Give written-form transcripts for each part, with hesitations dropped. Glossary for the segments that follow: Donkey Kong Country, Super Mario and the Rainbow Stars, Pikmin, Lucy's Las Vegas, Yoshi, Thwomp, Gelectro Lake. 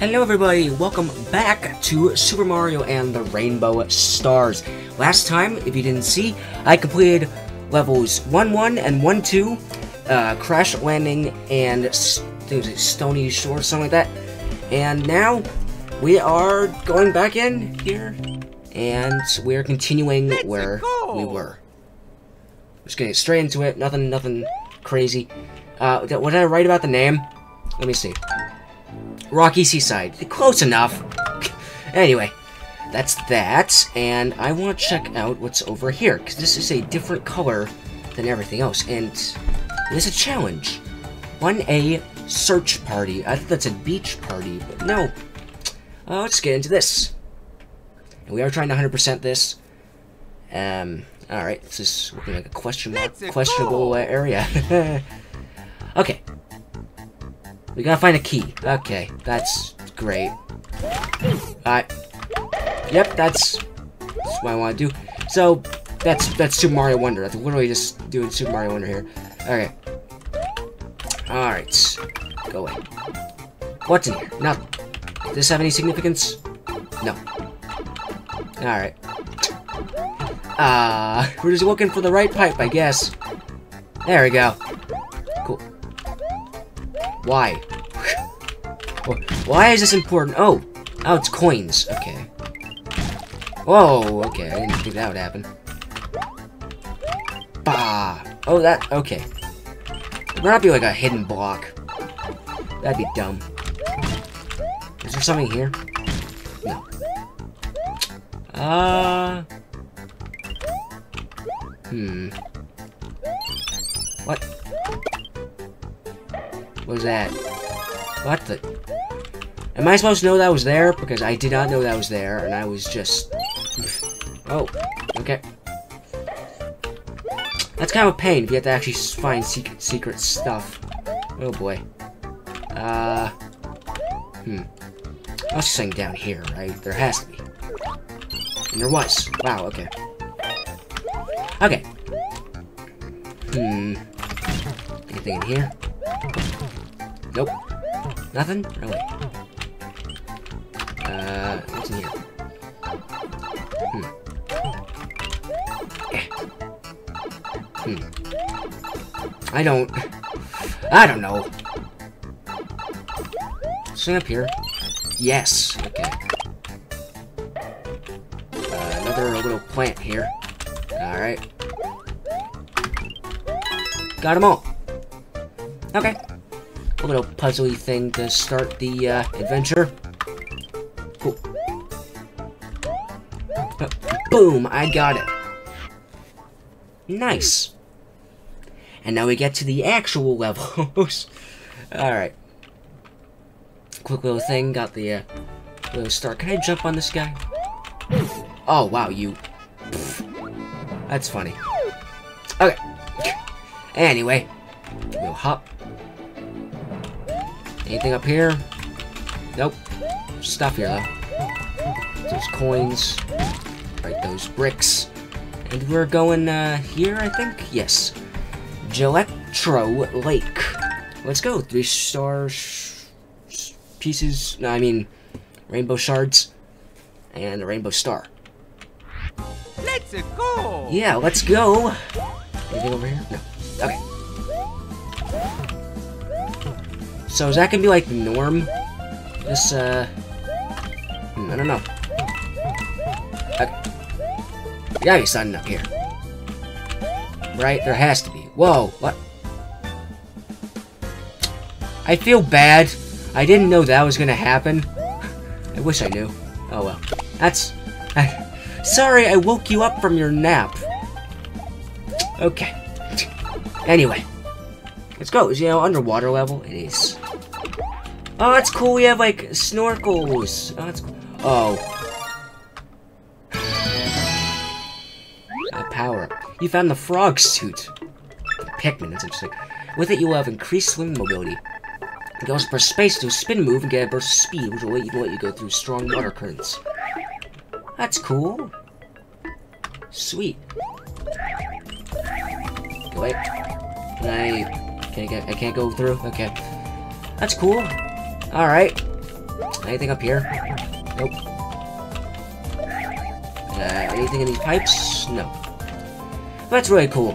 Hello everybody, welcome back to Super Mario and the Rainbow Stars. Last time, if you didn't see, I completed levels 1-1 and 1-2, Crash Landing and Stony Shore, something like that. And now, we are going back in here, and we're continuing where we were. Just getting straight into it, nothing crazy. What did I write about the name? Let me see. Rocky Seaside. Close enough. Anyway, that's that, and I want to check out what's over here, because this is a different color than everything else, and there's a challenge. 1A search party. I thought that's a beach party, but no. Let's get into this. And we are trying to 100% this. Alright, this is looking like a questionable area. Okay. We gotta find a key. Okay, that's great. Yep, that's what I want to do. So, that's Super Mario Wonder. That's literally just doing Super Mario Wonder here. Okay. Alright. Go away. What's in here? Nothing. Does this have any significance? No. Alright. We're just looking for the right pipe, I guess. There we go. Cool. Why? Why is this important? Oh, it's coins. Okay. Whoa, okay, I didn't think that would happen. Bah! Oh, that, okay. It might not be like a hidden block. That'd be dumb. Is there something here? No. What? What was that? What the? Am I supposed to know that was there? Because I did not know that was there, and I was just... Oh, okay. That's kind of a pain if you have to actually find secret stuff. Oh boy. I was just saying down here, right? There has to be. And there was. Wow, okay. Okay. Anything in here? Nope. Nothing? Really? What's in here? I don't know. Something up here. Yes. Okay. Another little plant here. Alright. Got them all. Okay. A little puzzly thing to start the adventure. Cool. Boom! I got it. Nice. And now we get to the actual levels. Alright. Quick little thing, got the little star. Can I jump on this guy? Oh, wow, you... Pfft. That's funny. Okay. Anyway. We'll hop. Anything up here? Nope. Stuff here, though. Those coins. Right, those bricks. And we're going here, I think? Yes. Gelectro Lake. Let's go. 3-star pieces. No, I mean rainbow shards and a rainbow star. Let's go. Yeah, let's go. Anything over here? No. Okay. So is that gonna be like the norm? This I don't know. Okay. You gotta be something up here, right? There has to be. Whoa! What? I feel bad. I didn't know that was gonna happen. I wish I knew. Oh well. That's... sorry I woke you up from your nap. Okay. Anyway. Let's go. Is, you know, underwater level? It is. Oh, that's cool. We have, like, snorkels. Oh, that's cool. Oh. A power up. You found the frog suit. Pikmin. That's interesting. With it, you will have increased swimming mobility. You can also press space to do a spin move and get a burst of speed, which will let you go through strong water currents. That's cool. Sweet. Go away. Can I can't go through? Okay. That's cool. Alright. Anything up here? Nope. Anything in these pipes? No. That's really cool.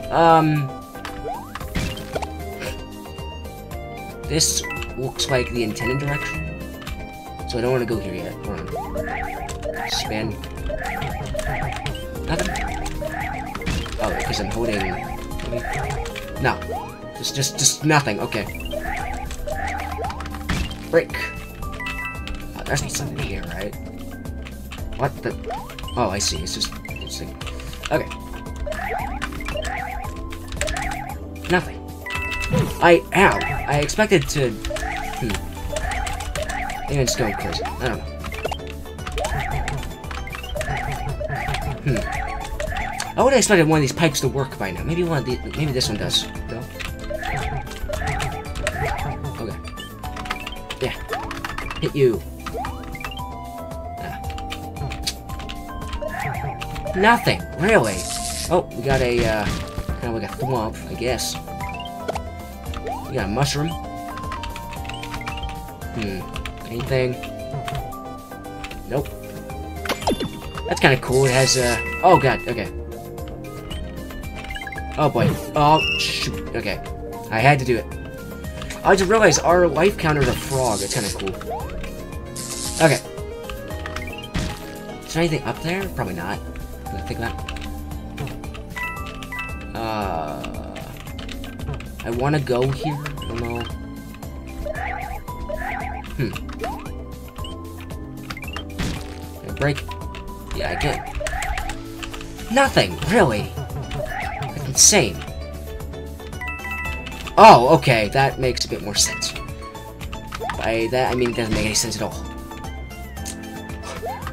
This looks like the intended direction. So I don't want to go here yet. Hold on. Span. Nothing. Oh, because I'm holding... No. Just nothing. Okay. Break. Oh, there's something here, right? What the... Oh, I see. It's just... It's like... Okay. Nothing. Ow! I expected to... Maybe I'm just going crazy. I don't know. I would have expected one of these pipes to work by now. Maybe one of these, maybe this one does. No? Okay. Yeah. Hit you. Ah. Nothing, really. Oh, we got a kind of like a thwomp, I guess. We got a mushroom. Anything? Nope. That's kind of cool. It has a... Oh god, okay. Oh boy. Oh, shoot. Okay. I had to do it. I just realized our life counter is a frog. It's kind of cool. Okay. Is there anything up there? Probably not. I'm gonna think about it. I want to go here. I don't know. Break. Yeah, I can't. Nothing, really. That's insane. Oh, okay, that makes a bit more sense. By that, I mean it doesn't make any sense at all.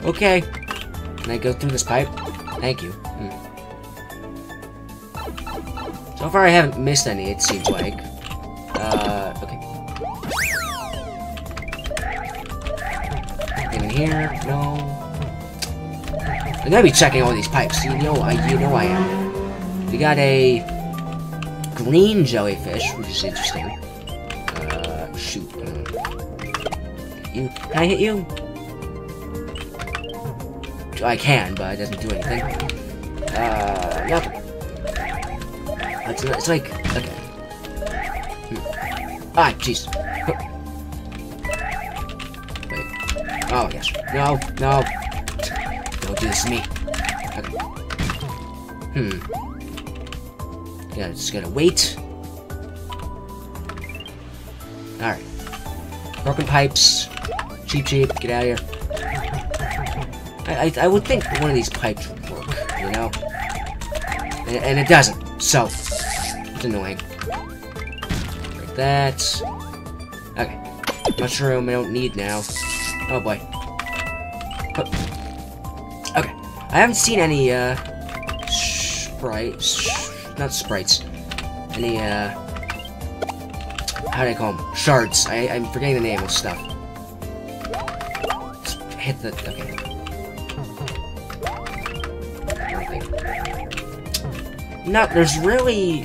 Okay. Can I go through this pipe? Thank you. So far, I haven't missed any, it seems like. Okay. Anything in here? No. I'm gonna be checking all these pipes. You know I am. We got a green jellyfish, which is interesting. Shoot. Can I hit you? I can, but it doesn't do anything. Nothing. It's like, okay. Ah, jeez. Wait. Oh yes. No. No. Don't do this to me. Okay. Yeah, just gotta wait. Alright. Broken pipes. Cheap. Get out of here. I would think one of these pipes would work, you know? And it doesn't, so. It's annoying. Like that. Okay. Mushroom I don't need now. Oh boy. I haven't seen any, how do I call them? Shards. I'm forgetting the name of stuff. Just hit the, okay. No, there's really,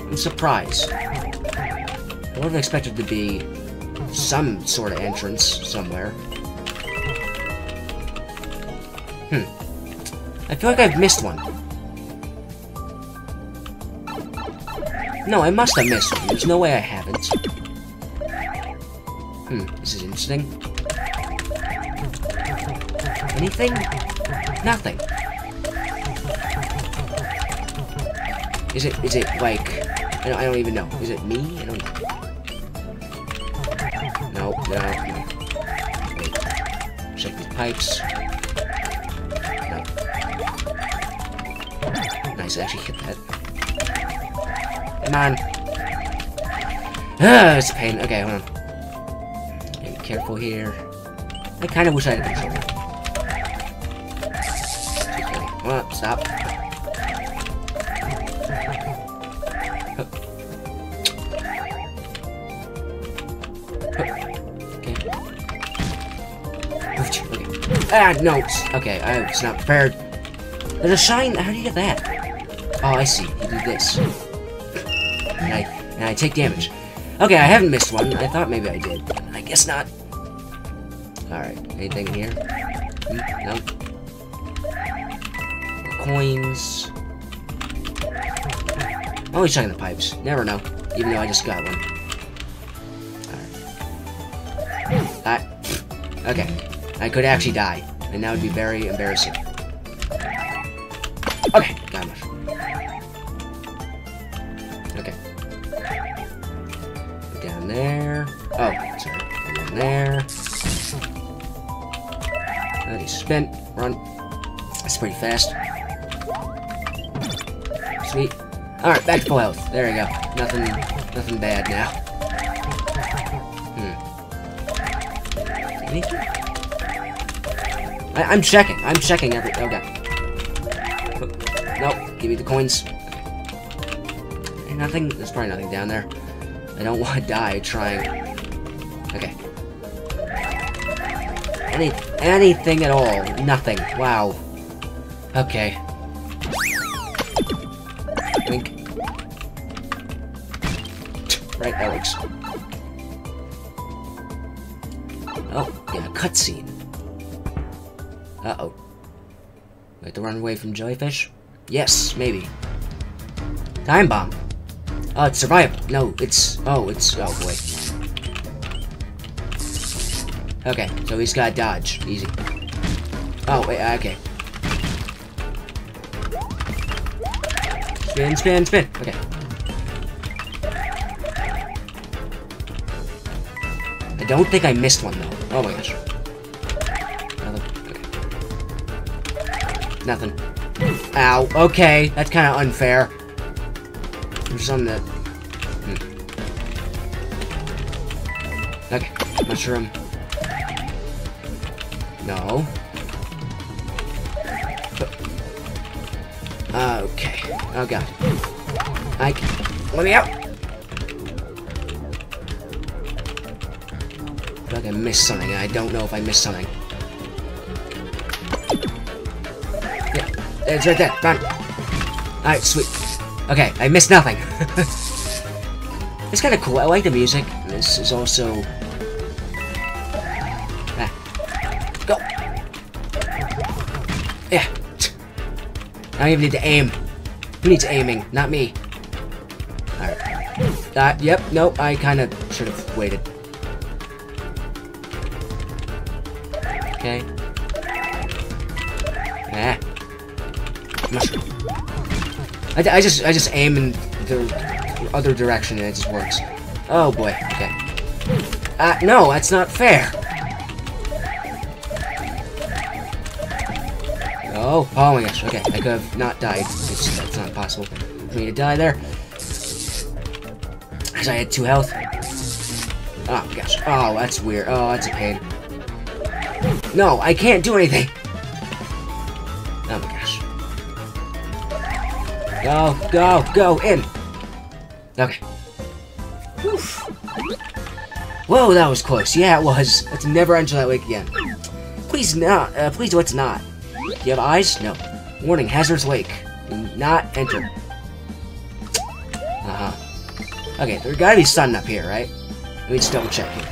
I'm surprised. I would have expected to be some sort of entrance somewhere. I feel like I've missed one. No, I must have missed one. There's no way I haven't. This is interesting. Anything? Nothing. Is it like... I don't even know. Is it me? I don't know. No. Wait. Check these pipes. Nice, actually hit that. Come on. Ugh, it's a pain. Okay, hold on. Be careful here. I kind of wish I had a control. Okay, hold on, stop. Okay. Ah, no. Okay, I was not prepared. There's a shine. How do you get that? Oh, I see. You do this. And I take damage. Okay, I haven't missed one. I thought maybe I did. I guess not. Alright, anything here? Nope. Coins. I'm always checking the pipes. Never know. Even though I just got one. Alright. Okay. I could actually die. And that would be very embarrassing. Okay, got enough. Okay. Down there. Oh, sorry. Down there. Okay, spin. Run. That's pretty fast. Sweet. Alright, back to full health. There we go. Nothing bad now. Hmm. I'm checking every. Oh god. Nope. Give me the coins. Nothing. There's probably nothing down there. I don't want to die trying. Okay. Anything at all. Nothing. Wow. Okay. Wink. Right, that works. Oh, yeah, cutscene. Uh-oh. Like to run away from jellyfish? Yes, maybe. Time bomb. Oh, it's survival. No, it's... Oh, it's... Oh, boy. Okay, so he's gotta dodge. Easy. Oh, wait, okay. Spin, spin, spin. Okay. I don't think I missed one, though. Oh, my gosh. Nothing. Ow. Okay, that's kind of unfair. There's something that. Okay. Mushroom. No. Okay. Oh god. I can... Let me out. I feel like I missed something. I don't know if I missed something. It's right there. Found it. Alright, sweet. Okay, I missed nothing. It's kind of cool. I like the music. This is also... Go! Yeah. I don't even need to aim. Who needs aiming? Not me. Alright. Yep, nope. I kind of should have waited. Okay. Mushroom. I just aim in the other direction and it just works. Oh boy. Okay. No, that's not fair. Oh my gosh. Okay, I could have not died. That's not possible for me to die there. Cause I had 2 health. Oh gosh. Oh, that's weird. Oh, that's a pain. No, I can't do anything. Oh my gosh. Go, go, go, in! Okay. Oof. Whoa, that was close. Yeah, it was. Let's never enter that lake again. Please not. Please let's not. Do you have eyes? No. Warning, hazardous lake. Do not enter. Uh-huh. Okay, there gotta be sun up here, right? Let me just double check here.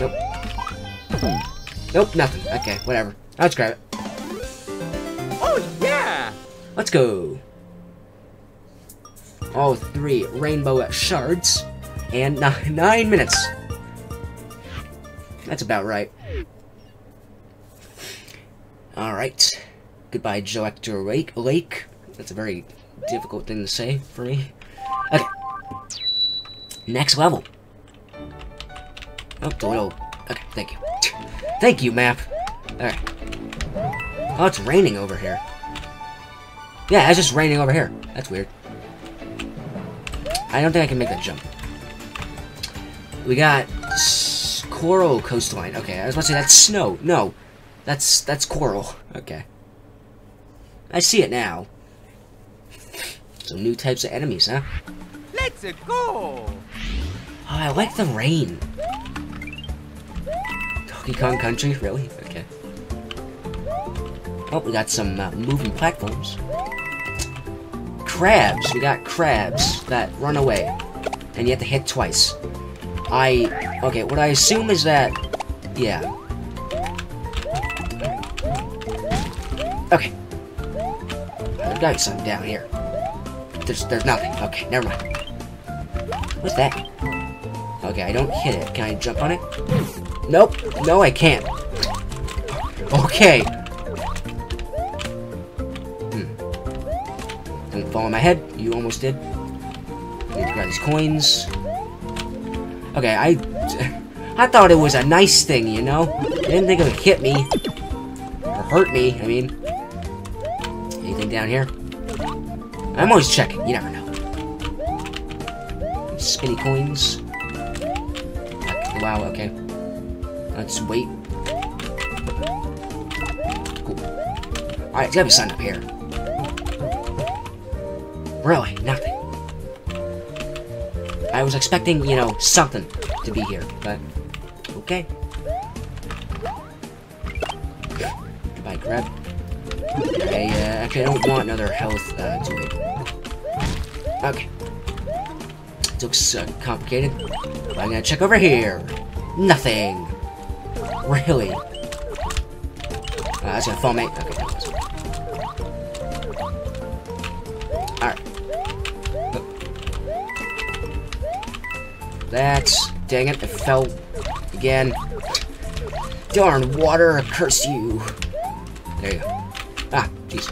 Nope. Nope, nothing. Okay, whatever. Let's grab it. Oh, yeah! Let's go. All 3 rainbow shards and 9 minutes. That's about right. Alright. Goodbye, Gelector Lake. That's a very difficult thing to say for me. Okay. Next level. Oh, the little... Okay, thank you. Thank you, map. Alright. Oh, it's raining over here. Yeah, it's just raining over here. That's weird. I don't think I can make that jump. We got coral coastline. Okay, I was about to say that's snow. No, that's coral. Okay. I see it now. Some new types of enemies, huh? Let's go. Oh, I like the rain. Donkey Kong Country, really? Okay. Oh, we got some moving platforms. Crabs! We got crabs that run away. and you have to hit twice. Okay, what I assume is that... yeah. Okay. There's gotta be something down here. There's nothing. Okay, never mind. What's that? Okay, I don't hit it. Can I jump on it? Nope. No, I can't. Okay. Don't fall on my head. You almost did. I need to grab these coins. Okay, I thought it was a nice thing, you know? I didn't think it would hit me. Or hurt me, I mean. Anything down here? I'm always checking. You never know. Spinny coins. Wow, okay. Let's wait. Cool. Alright, it's gotta be something up here. Really, nothing. I was expecting, you know, something to be here, but... okay. Goodbye, grab. Okay, actually, I don't want another health to it. Okay. It looks complicated. But I'm gonna check over here. Nothing. Really? That's gonna fall, mate. Okay, that was... That's... dang it, it fell... again. Darn water, curse you! There you go. Ah, jeez.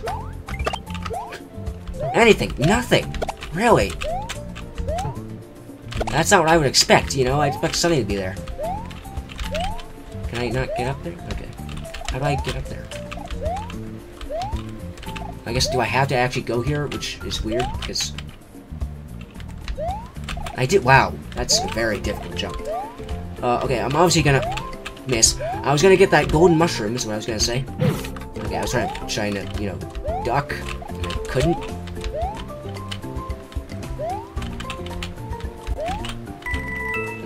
Anything, nothing! Really? That's not what I would expect, you know? I expect something to be there. Can I not get up there? Okay. How do I get up there? I guess, do I have to actually go here? Which is weird, because... I did. Wow, that's a very difficult jump. Okay, I'm obviously gonna miss. I was gonna get that golden mushroom, is what I was gonna say. Okay, I was trying to, you know, duck, and I couldn't.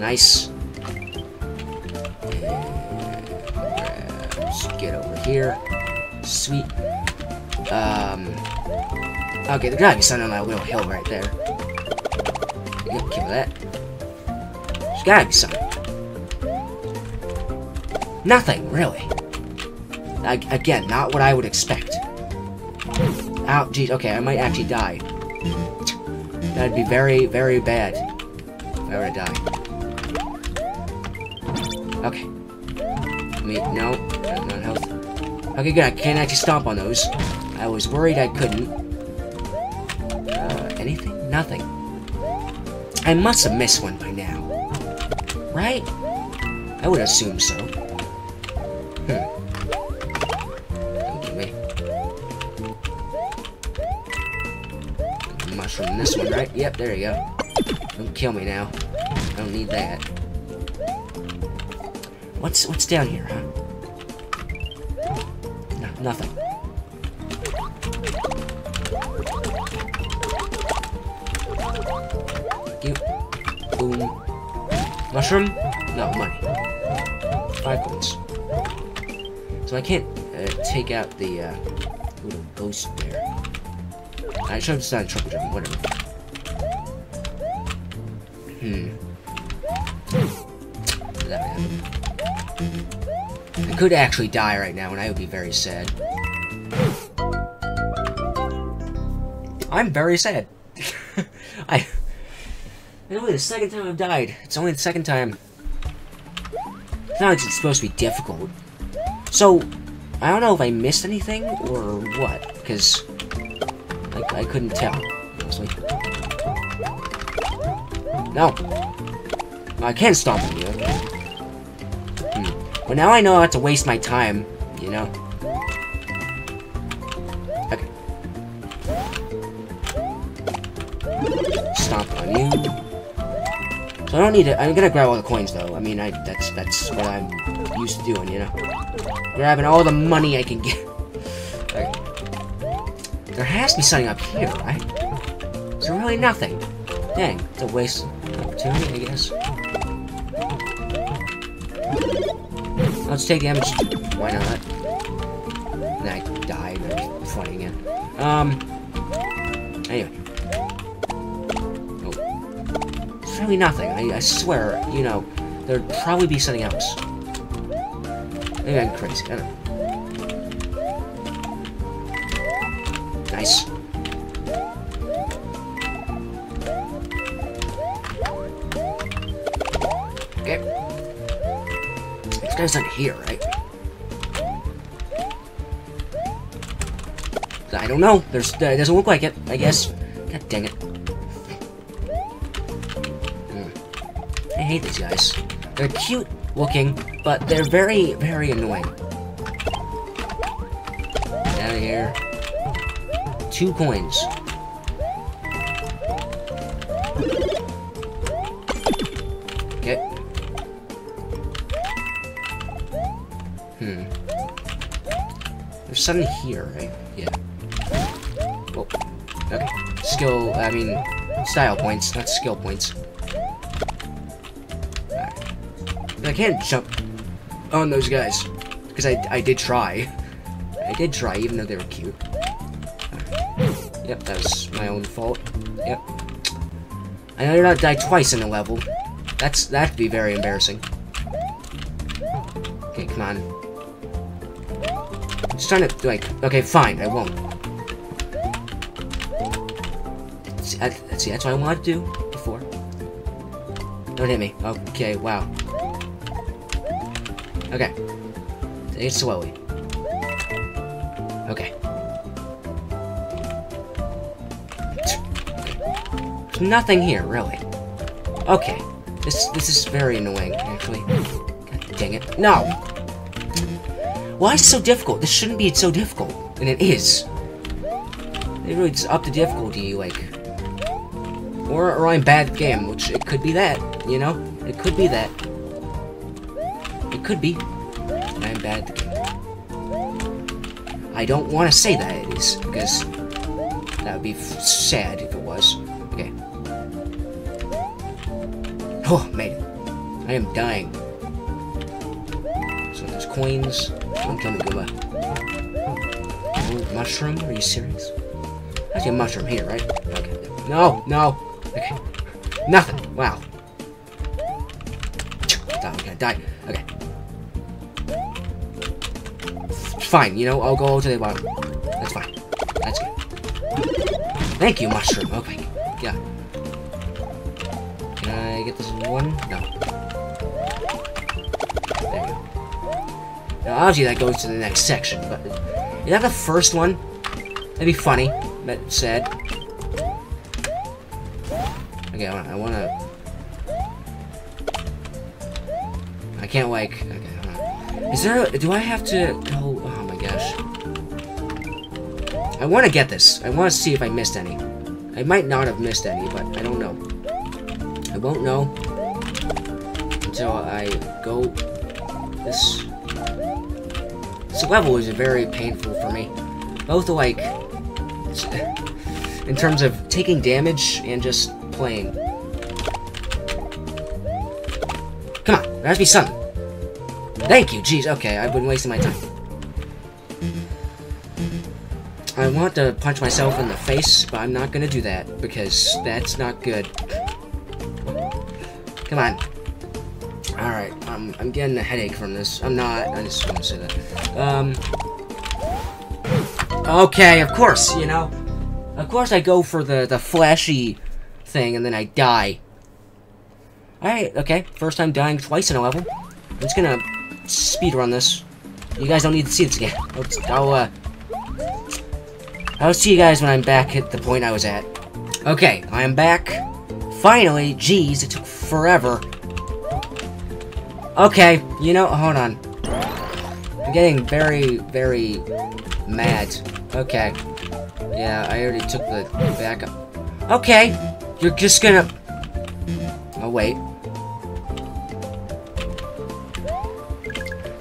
Nice. Let's get over here. Sweet. Okay, there's gotta be something on that little hill right there. Keep that. There's gotta be something. Nothing, really. Again, not what I would expect. Ow, geez, okay, I might actually die. That'd be very, very bad if I were to die. Okay. I mean, no, that's not health. Okay, good, I can't actually stomp on those. I was worried I couldn't. Anything? Nothing. I must have missed one by now, right? I would assume so. Don't give me. Mushroom in this one, right? Yep, there you go. Don't kill me now. I don't need that. What's down here, huh? No, nothing. Boom. Mushroom? No, money. 5 coins. So I can't take out the little ghost bear. I should have just done a triple jump, whatever. That happened. I could actually die right now, and I would be very sad. I'm very sad. It's only the second time I've died. It's only the second time. It's not like it's supposed to be difficult. So, I don't know if I missed anything or what, because I couldn't tell, honestly. No. I can stomp on you, okay. But now I know not to waste my time, you know? Okay. Stomp on you. So I don't need to, I'm gonna grab all the coins though. I mean, that's what I'm used to doing, you know? Grabbing all the money I can get. Okay. There has to be something up here, right? There's really nothing. Dang, it's a waste of opportunity, I guess. I'll just take damage. Why not? And I died, I'm fighting again. Anyway. probably nothing. I swear, you know, there'd probably be something else. Maybe I'm crazy. I don't know. Nice. Okay. This guy's not here, right? I don't know. There's, it doesn't look like it, I guess. God dang it. I hate these guys. They're cute looking, but they're very, very annoying. Get out of here. 2 coins. Okay. There's something here, right? Yeah. Okay. Skill, I mean, style points, not skill points. Alright. I can't jump on those guys, because I did try. I did try, even though they were cute. Right. Yep, that was my own fault. Yep. I know you're not die twice in a level. That'd be very embarrassing. Okay, come on. I'm just trying to, like, okay, fine, I won't. See, that's what I wanted to do before. Don't hit me. Okay, wow. Okay. Take it slowly. Okay. There's nothing here, really. Okay. This is very annoying, actually. God dang it. No! Why is it so difficult? This shouldn't be so difficult. And it is. They really just up the difficulty, like... Or I'm bad at the game, which it could be that, you know? It could be that. It could be. I'm bad at the game. I don't want to say that it is, because that would be sad if it was. Okay. Oh, made it. I am dying. So there's coins. I'm trying to go back. Oh, mushroom? Are you serious? I see a mushroom here, right? Okay. No, no. Okay. Nothing. Wow. I'm gonna die. Okay. Fine, you know, I'll go to the bottom. That's fine. That's good. Thank you, mushroom. Okay. Yeah. Can I get this one? No. There we go. Now, obviously that goes to the next section, but... Is that the first one? That'd be funny, but sad. Okay, I wanna... I can't, like... Okay, hold on. Is there a... Do I have to... Oh, oh my gosh. I wanna get this. I wanna see if I missed any. I might not have missed any, but I don't know. I won't know until I go... This... This level is very painful for me. Both, like... In terms of taking damage and just... Playing. Come on, there has to be something. Thank you, jeez, okay, I've been wasting my time. I want to punch myself in the face, but I'm not gonna do that, because that's not good. Come on. Alright, I'm getting a headache from this. I'm not, I just want to say that. Okay, of course, you know. Of course I go for the flashy... thing, and then I die. Alright, okay. First time dying twice in a level. I'm just gonna speedrun this. You guys don't need to see this again. I'll see you guys when I'm back at the point I was at. Okay, I am back. Finally, jeez, it took forever. Okay, you know, hold on. I'm getting very, very mad. Okay. Yeah, I already took the backup. Okay. You're just gonna... Oh, wait.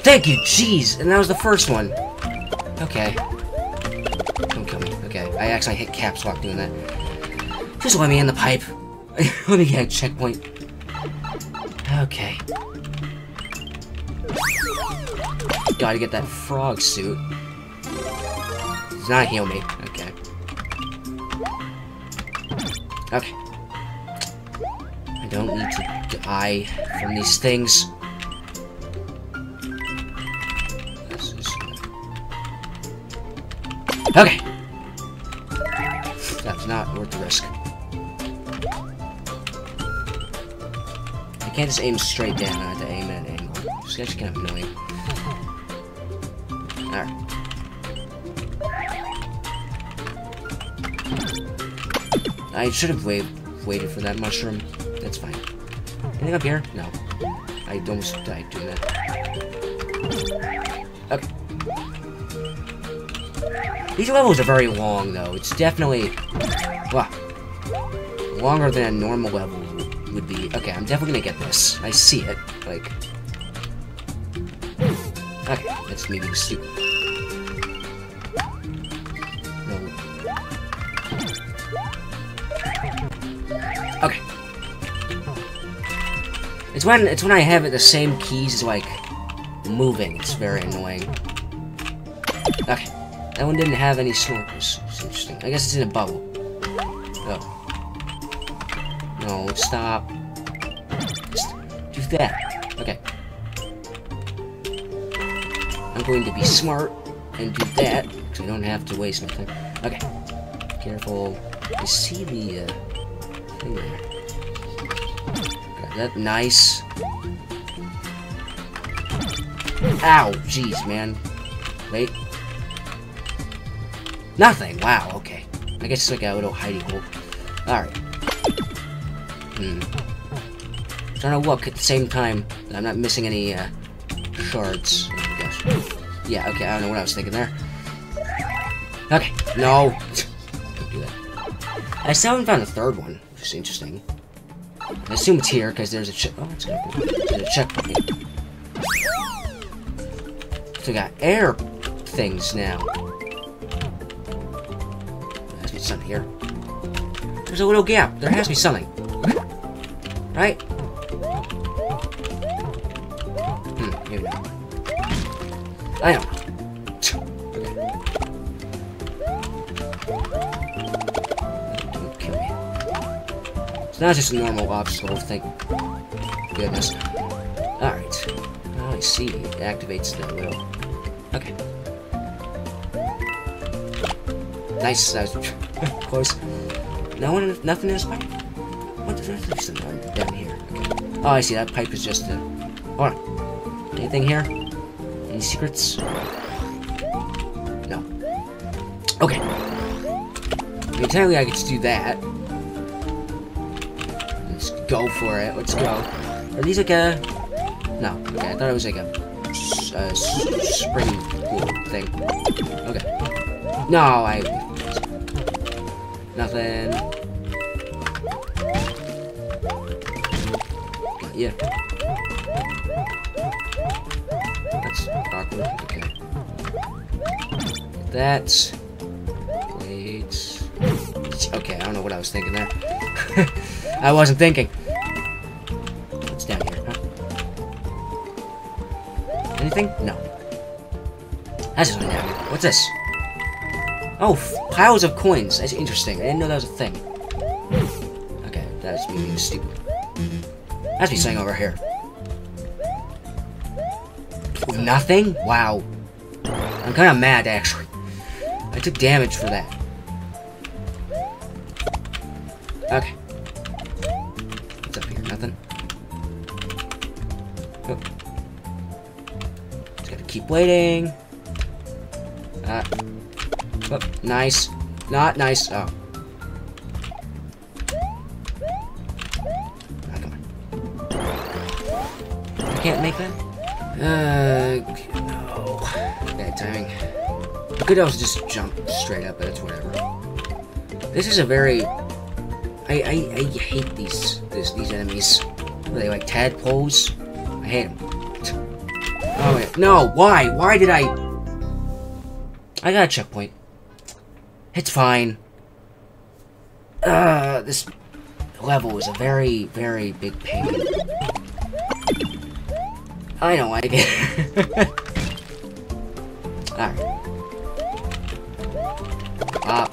Thank you, jeez! And that was the first one. Okay. Don't kill me. Okay, I actually hit caps lock doing that. Just let me in the pipe. Let me get a checkpoint. Okay. Gotta get that frog suit. It's not heal me. Okay. Okay. I don't need to die from these things. This is... okay! That's not worth the risk. I can't just aim straight down, I have to aim at an angle. This guy's kind of annoying. Alright. I should have waited for that mushroom. That's fine. Anything up here? No. I almost died doing that. Okay. These levels are very long, though. It's definitely... wow. Longer than a normal level would be. Okay, I'm definitely gonna get this. I see it. Like... okay, that's me being stupid. Okay. It's when I have it the same keys as like moving. It's very annoying. Okay. That one didn't have any snorkels. It's interesting. I guess it's in a bubble. Oh. No, stop. Just do that. Okay. I'm going to be smart and do that, because I don't have to waste nothing. Okay. Careful. I see the thing there. Got that, nice. Ow, jeez, man. Wait. Nothing, wow, okay. I guess it's like a little hidey hole. Alright. I'm trying to look at the same time that I'm not missing any shards. Yeah, okay, I don't know what I was thinking there. Okay, no. I still haven't found the third one, which is interesting. I assume it's here, because there's a check... oh, it's gonna be... there's a checkpoint. So we got air things now. There has to be something here. There's a little gap. There has to be something. Right? Maybe not. I don't know. So now it's just a normal obstacle thing. Goodness. Alright. Oh, I see. It activates that little... okay. Nice. That was close. No one... nothing in this pipe? What the heck is down here? Okay. Oh, I see. That pipe is just a... hold on. Anything here? Any secrets? No. Okay. Entirely, I could just do that. Go for it. Let's go. Are these like a... no. Okay, I thought it was like a spring pool thing. Okay. No, I... nothing. Yeah. That's awkward. Okay. That's... wait. Okay, I don't know what I was thinking there. I wasn't thinking. What's down here, huh? Anything? No. That's just down here. What's this? Oh, piles of coins. That's interesting. I didn't know that was a thing. Okay, that's me being stupid. That's me saying over here. Nothing? Wow. I'm kind of mad, actually. I took damage for that. Okay. What's up here? Nothing. Oh. Just gotta keep waiting. Oh, nice. Not nice. Oh. Oh, come on. I can't make that? No. Bad timing. I could also just jump straight up, but it's whatever. This is a very... I hate these enemies. What are they, like tadpoles? I hate them. Oh wait, no! Why? Why did I? I got a checkpoint. It's fine. This level is a very, very big pain. I don't like it. All right. Up.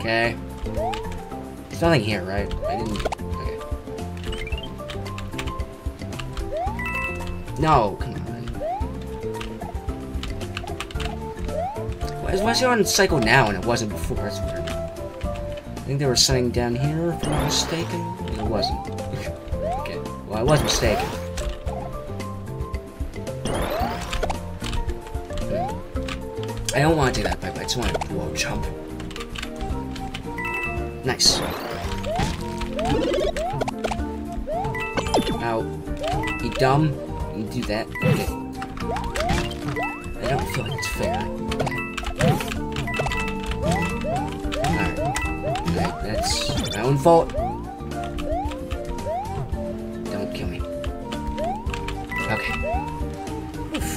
Okay. It's nothing here, right? I didn't... Okay. No, come on. Why is it on cycle now and it wasn't before? That's weird. I think there was something down here, if I'm not mistaken. It wasn't. Okay. Well, I was mistaken. I don't want to do that, but I just want to blow jump. Nice. Ow. You dumb. You do that. Okay. I don't feel like it's fair. Okay. Alright. Okay, that's my own fault. Don't kill me. Okay. Oof.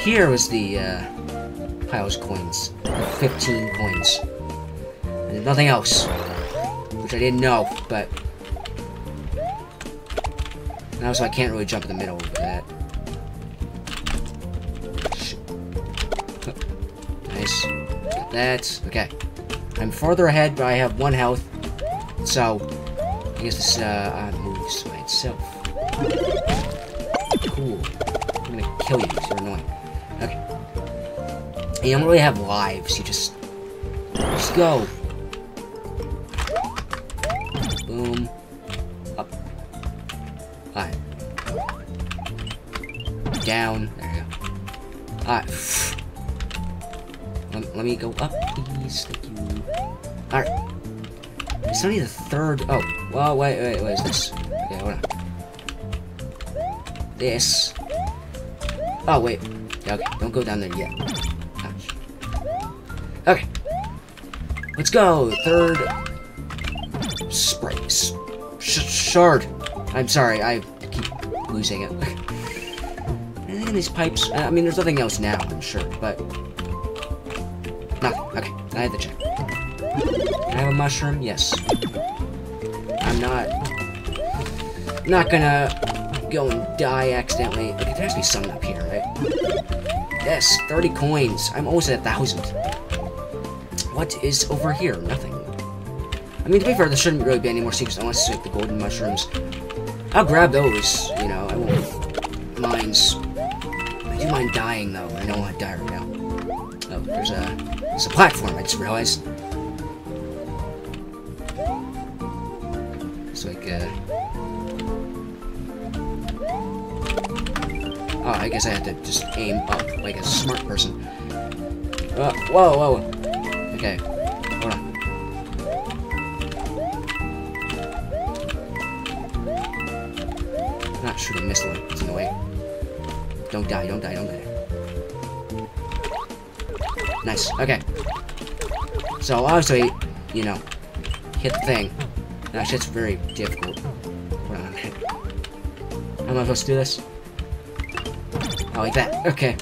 Here was the, piles of coins. 15 coins. And nothing else. Which I didn't know, but... And also I can't really jump in the middle of that. Shoot. Nice. Got that. Okay. I'm farther ahead, but I have 1 health. So, I guess this, moves by itself. Cool. I'm gonna kill you, because you're annoying. Okay. You don't really have lives, you just go. Boom. Up. Alright. Down. There we go. Alright. Let me go up, please. Thank you. Alright. It's only the third. Oh. Well, wait. What is this? Okay, hold on. This. Oh, wait. Okay, don't go down there yet. Okay, let's go. Third sprite shard. I'm sorry, I keep losing it. Anything in these pipes? I mean, there's nothing else now, I'm sure, but nothing. Okay, I had to check. Can I have a mushroom? Yes. I'm not gonna go and die accidentally. Okay, there has to be something up here, right? Yes, 30 coins. I'm almost at 1,000. What is over here? Nothing. I mean, to be fair, there shouldn't really be any more secrets unless it's like the golden mushrooms. I'll grab those, you know, I won't mind. I do mind dying, though. I don't want to die right now. Oh, there's a platform, I just realized. It's like, Oh, I guess I had to just aim up like a smart person. Whoa. Okay, hold on. I'm not sure to miss one. It's in the way. Don't die. Nice, okay. So, obviously, you know, hit the thing. That shit's very difficult. Hold on. Am I supposed to do this? Oh, like that. Okay.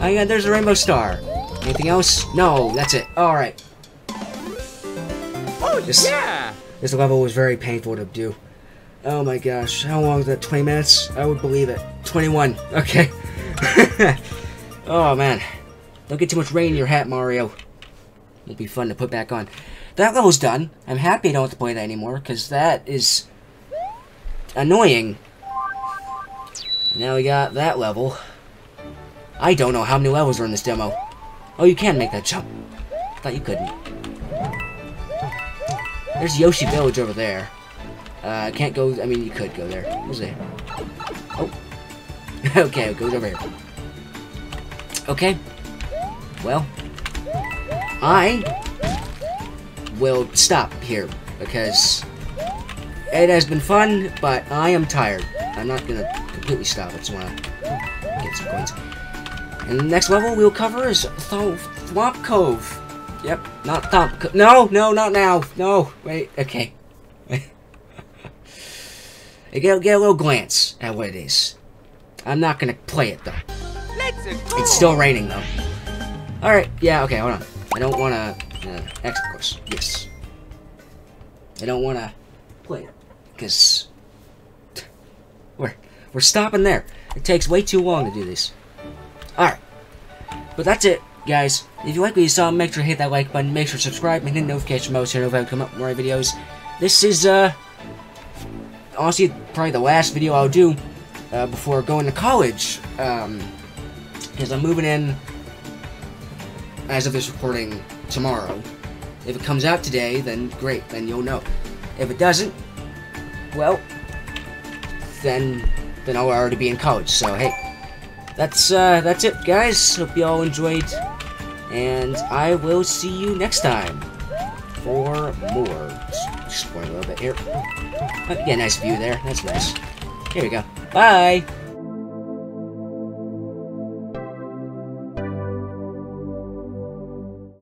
Oh, yeah, there's a rainbow star. Anything else? No, that's it. Alright. Oh, yeah! This level was very painful to do. Oh my gosh. How long is that? 20 minutes? I would believe it. 21. Okay. Oh, man. Don't get too much rain in your hat, Mario. It'll be fun to put back on. That level's done. I'm happy I don't have to play that anymore, because that is... annoying. Now we got that level. I don't know how many levels are in this demo. Oh, you can make that jump. I thought you couldn't. There's Yoshi Village over there. I can't go... I mean, you could go there. What's there? Oh. Okay, it goes over here. Okay. Well. I... will stop here. Because... it has been fun, but I am tired. I'm not gonna completely stop. I just wanna get some coins. And the next level we'll cover is Thwomp Cove. Yep, not Thwomp Cove. No, not now. No, wait, okay. Get a little glance at what it is. I'm not gonna play it, though. It's still raining, though. Alright, yeah, okay, hold on. I don't wanna... X, of course. Yes. I don't wanna play it, because... We're stopping there. It takes way too long to do this. Alright. But that's it. Guys, if you like what you saw, make sure to hit that like button, make sure to subscribe, and hit the notification bell so you know when I come up with more videos. This is, honestly, probably the last video I'll do, before going to college, because I'm moving in, as of this recording, tomorrow. If it comes out today, then great, then you'll know. If it doesn't, well, then I'll already be in college, so hey. That's it, guys. Hope you all enjoyed, and I will see you next time for more. Just going a little bit here. Oh, yeah, nice view there. That's nice. Here we go. Bye!